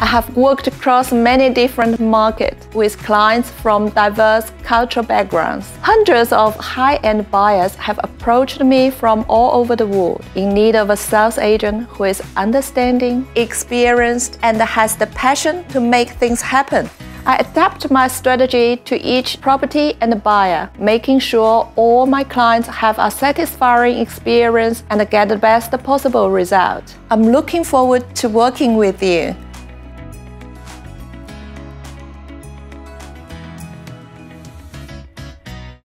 I have worked across many different markets with clients from diverse cultural backgrounds. Hundreds of high-end buyers have approached me from all over the world in need of a sales agent who is understanding, experienced, and has the passion to make things happen. I adapt my strategy to each property and buyer, making sure all my clients have a satisfying experience and get the best possible result. I'm looking forward to working with you.